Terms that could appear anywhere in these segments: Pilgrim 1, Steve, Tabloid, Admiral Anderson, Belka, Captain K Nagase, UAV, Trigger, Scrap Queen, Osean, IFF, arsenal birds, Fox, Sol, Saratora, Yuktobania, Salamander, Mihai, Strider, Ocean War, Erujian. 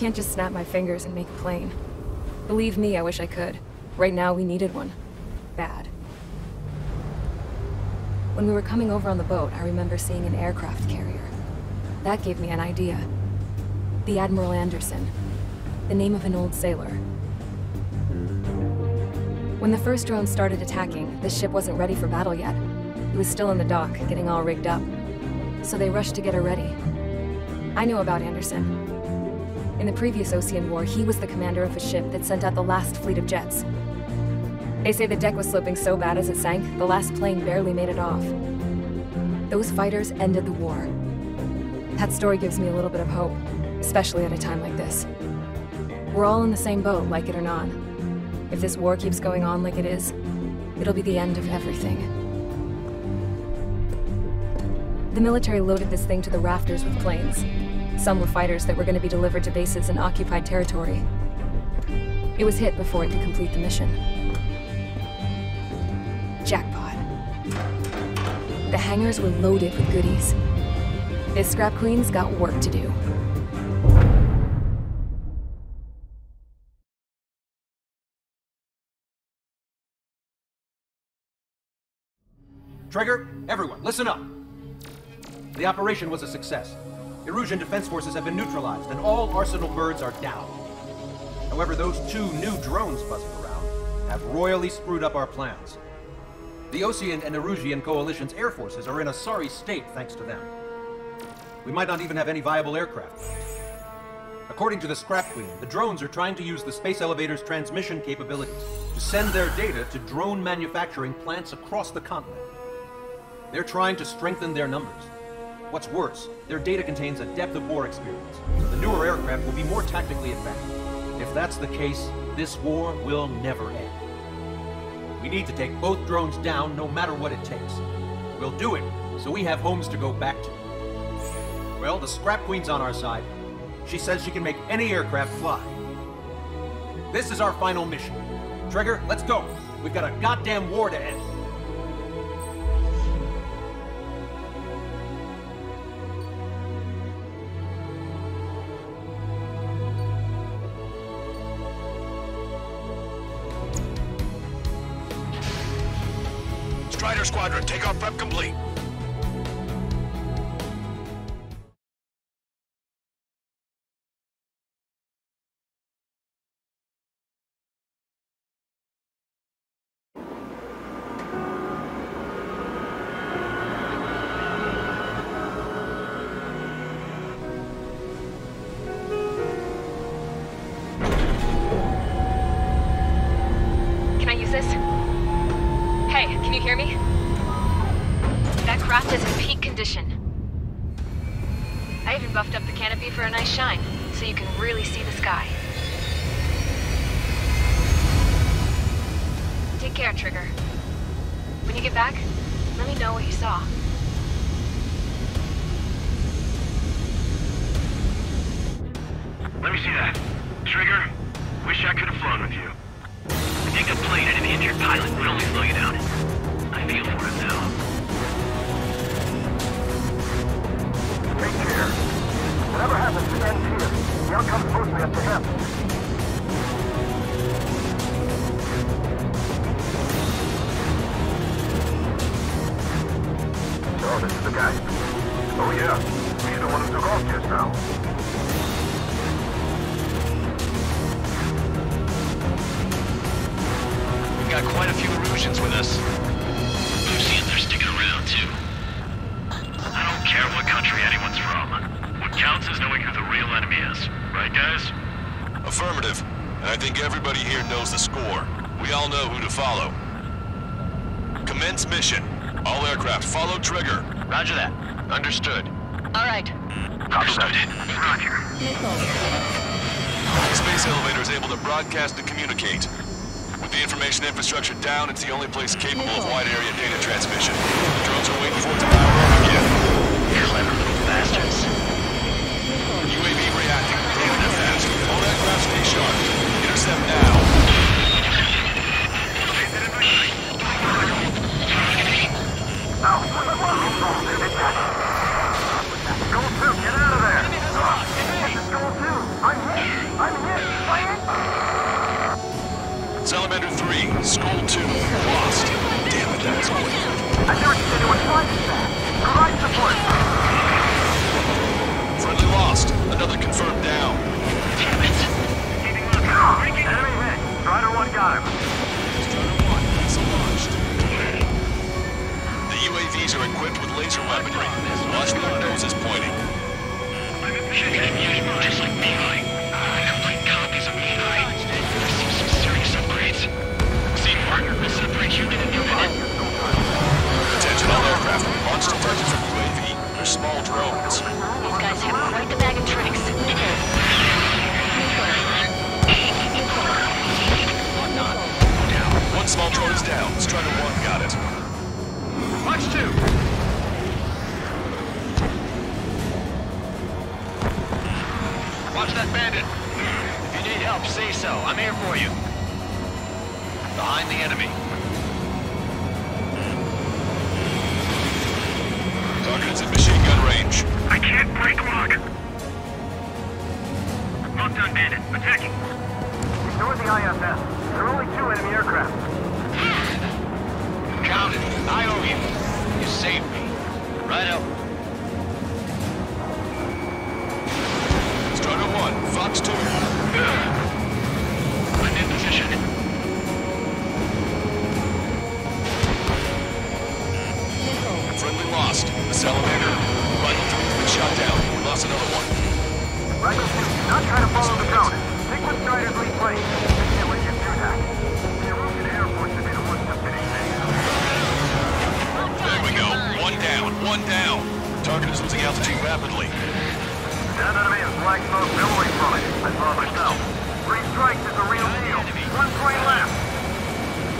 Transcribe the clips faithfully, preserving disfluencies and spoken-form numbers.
can't just snap my fingers and make a plane. Believe me, I wish I could. Right now, we needed one. Bad. When we were coming over on the boat, I remember seeing an aircraft carrier. That gave me an idea. The Admiral Anderson. The name of an old sailor. When the first drone started attacking, this ship wasn't ready for battle yet. It was still in the dock, getting all rigged up. So they rushed to get her ready. I knew about Anderson. In the previous Ocean War, he was the commander of a ship that sent out the last fleet of jets. They say the deck was sloping so bad as it sank, the last plane barely made it off. Those fighters ended the war. That story gives me a little bit of hope, especially at a time like this. We're all in the same boat, like it or not. If this war keeps going on like it is, it'll be the end of everything. The military loaded this thing to the rafters with planes. Some were fighters that were going to be delivered to bases in occupied territory. It was hit before it could complete the mission. Jackpot. The hangars were loaded with goodies. This Scrap Queen's got work to do. Trigger, everyone, listen up. The operation was a success. Erujian defense forces have been neutralized, and all Arsenal birds are down. However, those two new drones buzzing around have royally screwed up our plans. The Osean and Erujian coalition's air forces are in a sorry state thanks to them. We might not even have any viable aircraft. According to the Scrap Queen, the drones are trying to use the space elevator's transmission capabilities to send their data to drone manufacturing plants across the continent. They're trying to strengthen their numbers. What's worse, their data contains a depth of war experience. The newer aircraft will be more tactically effective. If that's the case, this war will never end. We need to take both drones down, no matter what it takes. We'll do it, so we have homes to go back to. Well, the Scrap Queen's on our side. She says she can make any aircraft fly. This is our final mission. Trigger, let's go. We've got a goddamn war to end. Strider Squadron, takeoff prep complete. It's the only place capable of wide area data transmission. The drones are waiting for it to power up again. Clever little bastards. U A V reacting. Damn it fast. All that craft stay sharp. Intercept now. Go to, get out of there. Get out of there. I'm here. Salamander three, Skull two, lost. Damn it, that's quick. I knew it was flying. Provide support. Friendly lost. Another confirmed down. Damn it. Keeping lookout. Enemy hit. Strider one got him. Strider one, that's launched. The U A Vs are equipped with laser weaponry. Watch where their nose is pointing. I'm in position and use motors like Mihai. Complete copies of Mihai. I've seen some serious upgrades. Scene partner will separate human and unit. Attention all aircraft. Launch diverted from U A V. They're small drones. These guys have quite the bag of tricks. Whatnot. Down. One small drone is down. Strider one got it. Watch two. Watch that bandit. If you need help, say so. I'm here for you. Behind the enemy. Target's at machine gun range. I can't break lock. Locked on bandit. Attacking. Ignore the I F F. There are only two enemy aircraft. Count it. I owe you. You saved me. Right up. Strider one, Fox two. I'm in position. Friendly lost. The Salamander. Rifle three has been shot down. We lost another one. Rifle two, do not try to follow the drone. Stick with Strider's lead plane. They can't let you do that. The Erujian Air Force should be the ones to finish things. There we go. One down. One down. Target is losing altitude rapidly. That enemy is black smoke billowing from it. I saw myself. Three strikes is a real deal. One point left.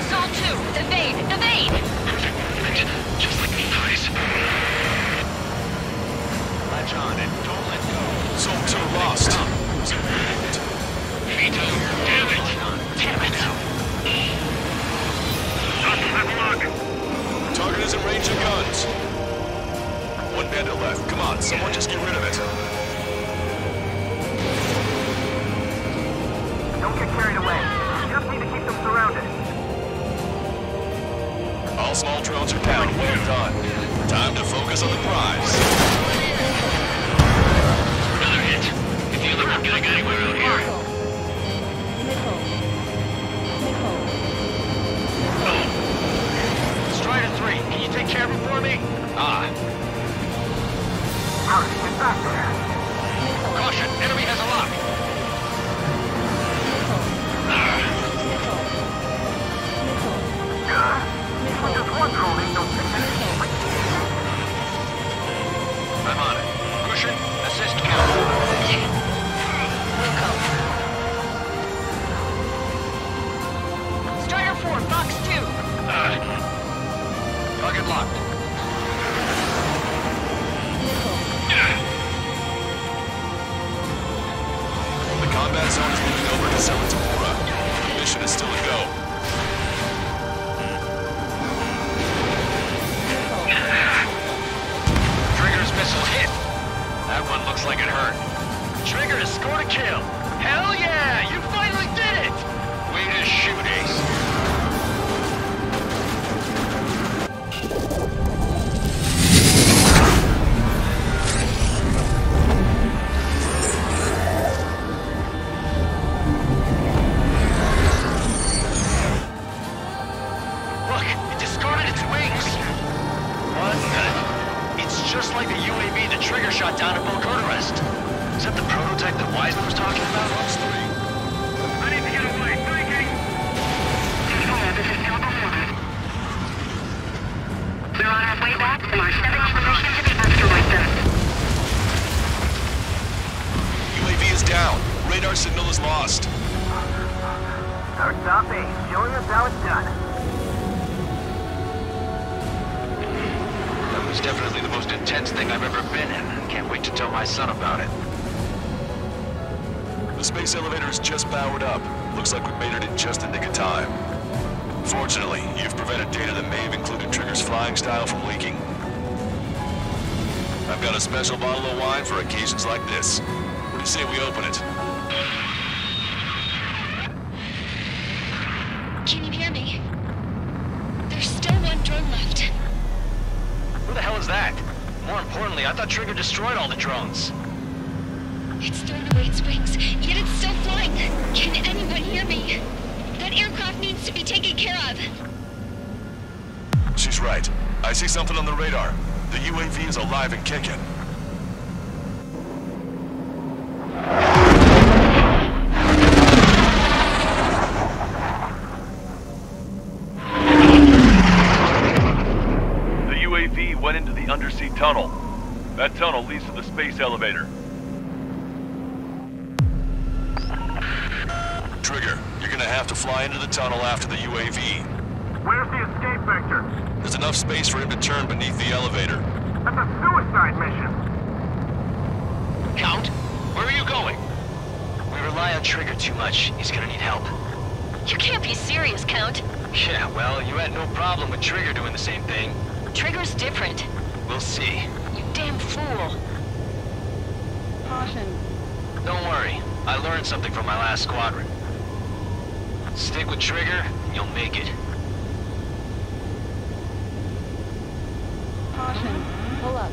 Sol two, evade, evade! Perfect movement, just like the eyes. Latch on and don't let go. Sol two lost. Vito, damn it! Damn it! Target is in range of guns. One bandit left. Come on, someone just get rid of it. Don't get carried away. You just need to keep them surrounded. All small drones are down. Well done. Time to focus on the prize. Another hit. If you look, I'm getting anywhere out here. Nicole. Nicole. Oh. Strider three, can you take care of it for me? Ah. All right, get back there. Caution, enemy has a lock. One rolling, don't I'm on it. Cushion, assist count. We'll come. Strider four, Fox two. Uh, target locked. The combat zone is moving over to Saratora. The mission is still a go. That one looks like it hurt. Trigger to score a kill. Hell yeah! You finally did it! Way to shoot, Ace. Look, it discarded its wings. What the? It's just like the U A V. Trigger shot down at Belka. Is that the prototype that Wiseman was talking about? I need to get away. Breaking! Control, this is Tabloid. We're on our way back from our seventh mission to the afterlife. U A V is down. Radar signal is lost. Our top eight showing us how it's done. It's definitely the most intense thing I've ever been in. Can't wait to tell my son about it. The space elevator is just powered up. Looks like we made it in just the nick of time. Fortunately, you've prevented data that may have included Trigger's flying style from leaking. I've got a special bottle of wine for occasions like this. What do you say we open it? importantly, I thought Trigger destroyed all the drones. It's doing the way it swings, yet it's still flying. Can anyone hear me? That aircraft needs to be taken care of. She's right. I see something on the radar. The U A V is alive and kicking. Tunnel. That tunnel leads to the space elevator. Trigger, you're gonna have to fly into the tunnel after the U A V. Where's the escape vector? There's enough space for him to turn beneath the elevator. That's a suicide mission! Count, where are you going? We rely on Trigger too much. He's gonna need help. You can't be serious, Count. Yeah, well, you had no problem with Trigger doing the same thing. Trigger's different. We'll see. You damn fool. Caution. Don't worry. I learned something from my last squadron. Stick with Trigger, and you'll make it. Caution. Pull up.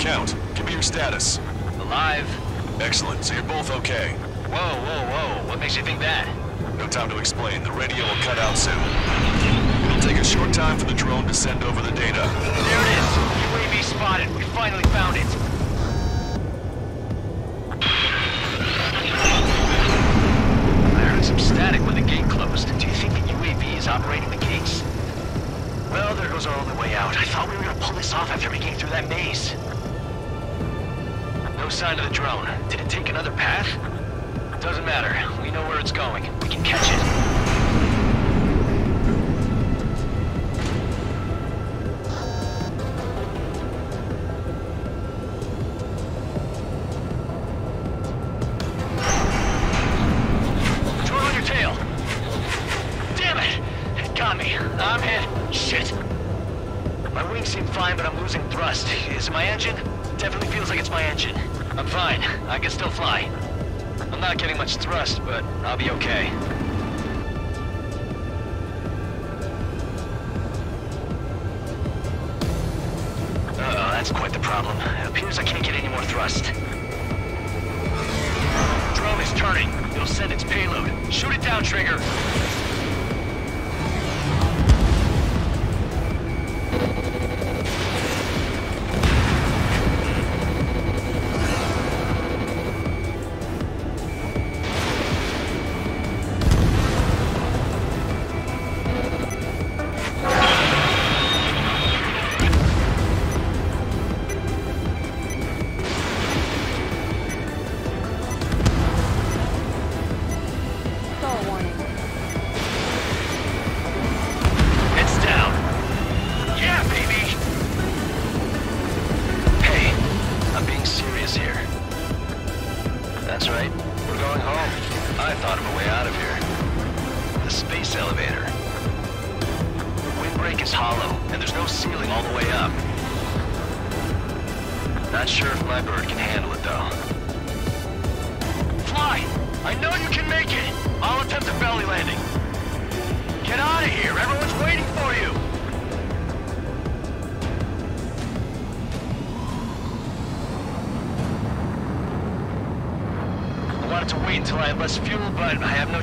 Count, give me your status. Alive. Excellent. So you're both okay. Whoa, whoa, whoa. What makes you think that? No time to explain. The radio will cut out soon. Take a short time for the drone to send over the data. There it is! U A V spotted! We finally found it! I heard some static when the gate closed. Do you think the U A V is operating the gates? Well, there goes our only way out. I thought we were gonna pull this off after we came through that maze. No sign of the drone. Did it take another path? Doesn't matter. We know where it's going. We can catch it.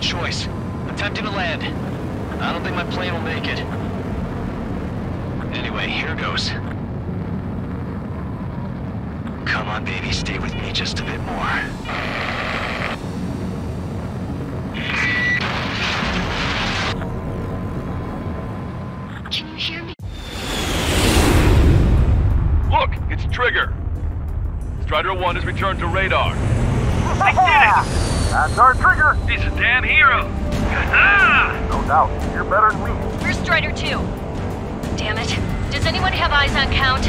Choice. Attempting to land. I don't think my plane will make it. Anyway, here goes. Come on, baby, stay with me just a bit more. Can you hear me? Look, it's Trigger. Strider one has returned to radar. I did it! That's our Trigger! He's a damn hero! No doubt, you're better than we. We're Strider two. Damn it. Does anyone have eyes on Count?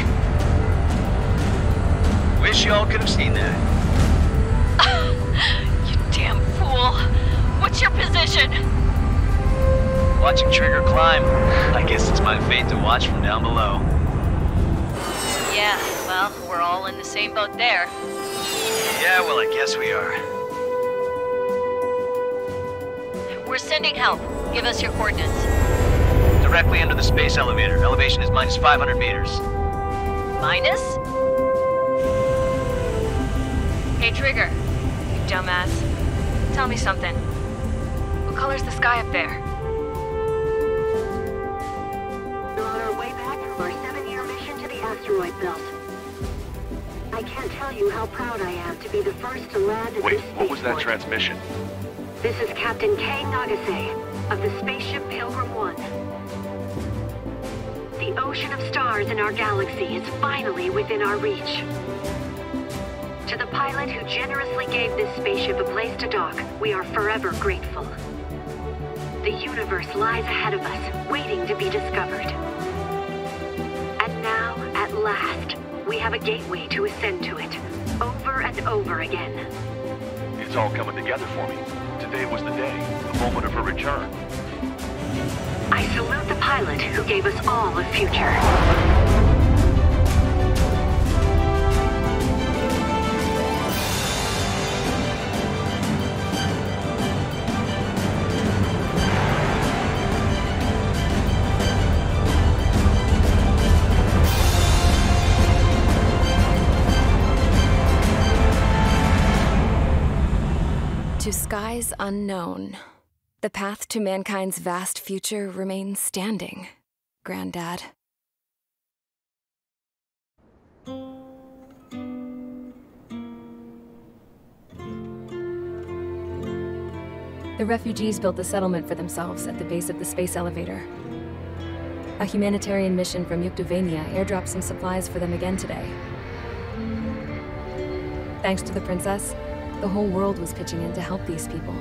Wish y'all could have seen that. You damn fool. What's your position? Watching Trigger climb. I guess it's my fate to watch from down below. Yeah, well, we're all in the same boat there. Yeah, well, I guess we are. We're sending help. Give us your coordinates. Directly under the space elevator. Elevation is minus five hundred meters. minus? Hey, Trigger, you dumbass. Tell me something. What color's the sky up there? On our way back from our seven-year mission to the asteroid belt. I can't tell you how proud I am to be the first to land at Wait, this what was that transmission? This is Captain K Nagase of the spaceship Pilgrim one. The ocean of stars in our galaxy is finally within our reach. To the pilot who generously gave this spaceship a place to dock, we are forever grateful. The universe lies ahead of us, waiting to be discovered. And now, at last, we have a gateway to ascend to it, over and over again. It's all coming together for me. Today was the day, the moment of her return. I salute the pilot who gave us all a future. To skies unknown, the path to mankind's vast future remains standing, Granddad. The refugees built a settlement for themselves at the base of the space elevator. A humanitarian mission from Yuktobania airdropped some supplies for them again today. Thanks to the princess, the whole world was pitching in to help these people.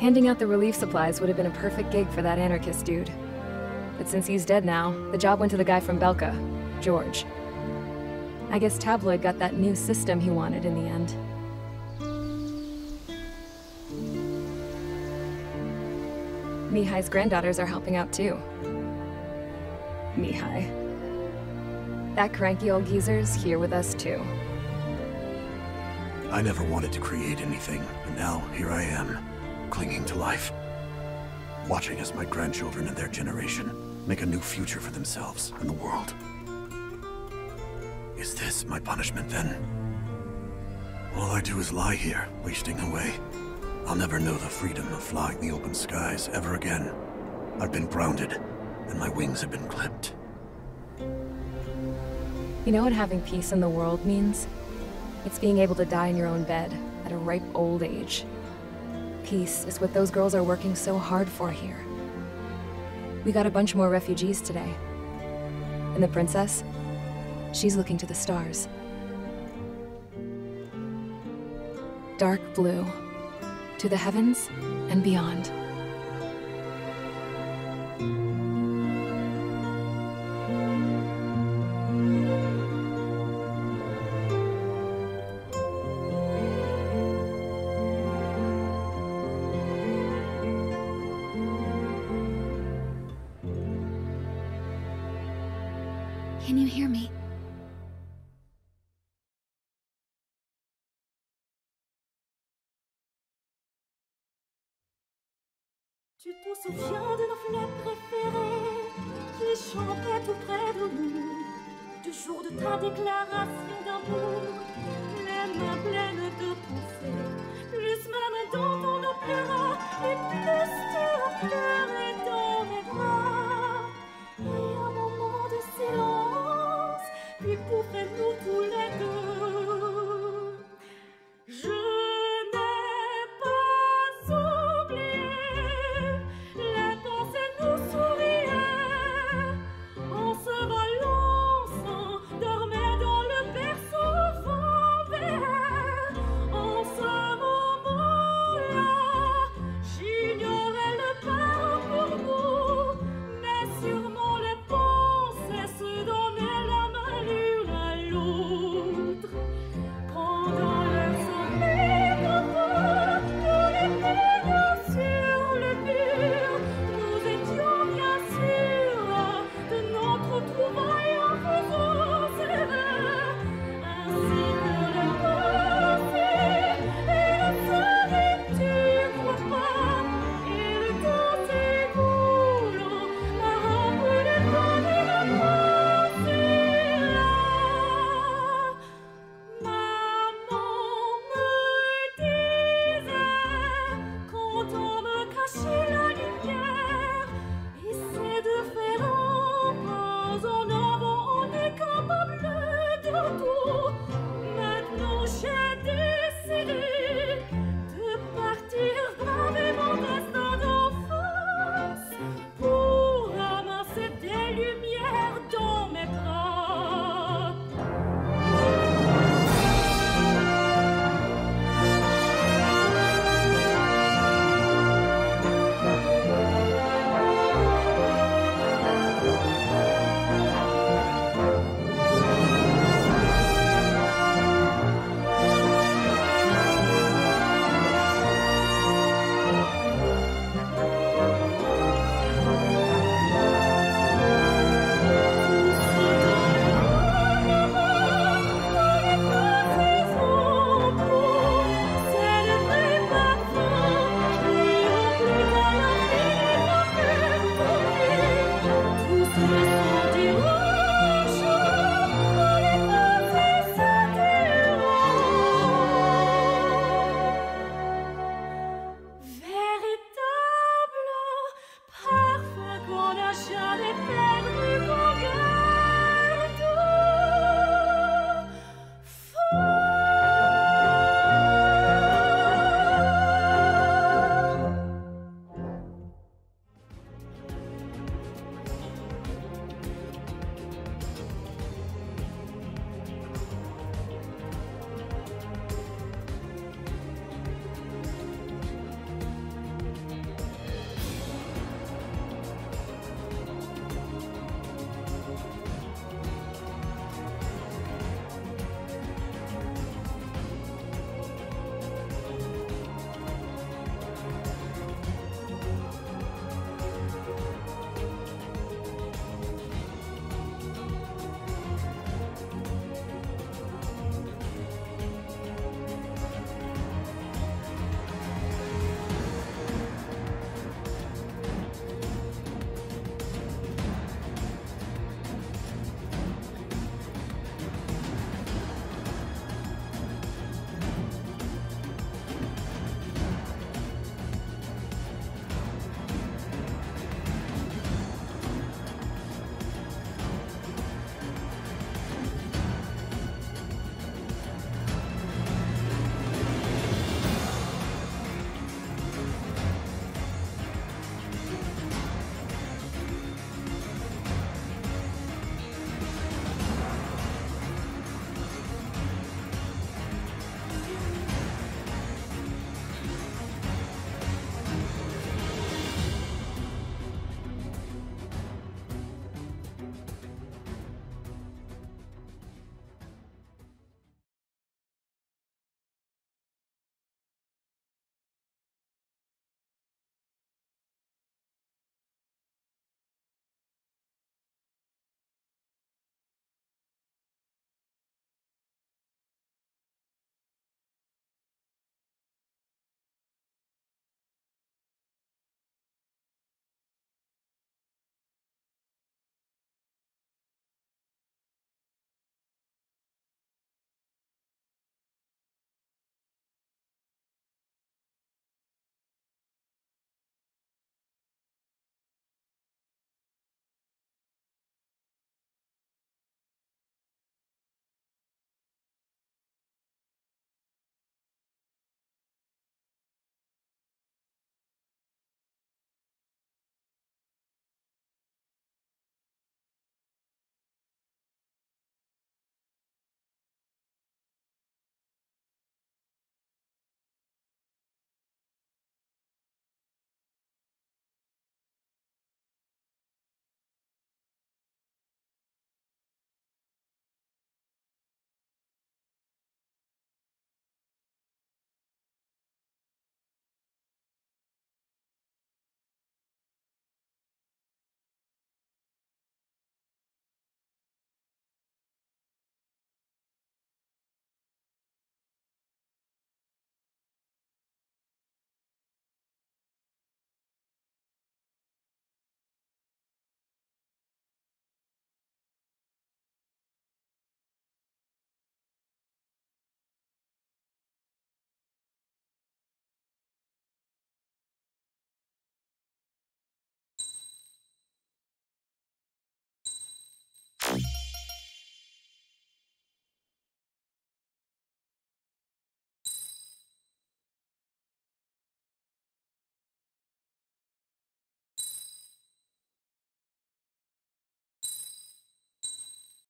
Handing out the relief supplies would have been a perfect gig for that anarchist dude. But since he's dead now, the job went to the guy from Belka, George. I guess Tabloid got that new system he wanted in the end. Mihai's granddaughters are helping out too. Mihai. That cranky old geezer's here with us too. I never wanted to create anything, but now here I am, clinging to life. Watching as my grandchildren and their generation make a new future for themselves and the world. Is this my punishment then? All I do is lie here, wasting away. I'll never know the freedom of flying the open skies ever again. I've been grounded, and my wings have been clipped. You know what having peace in the world means? It's being able to die in your own bed, at a ripe old age. Peace is what those girls are working so hard for here. We got a bunch more refugees today. And the princess? She's looking to the stars. Dark blue. To the heavens and beyond. Can you hear me? Tu te souviens de nos fenêtres préférées qui chantaient tout près de nous, du jour de ta déclaration d'amour, les mains pleines de pensées.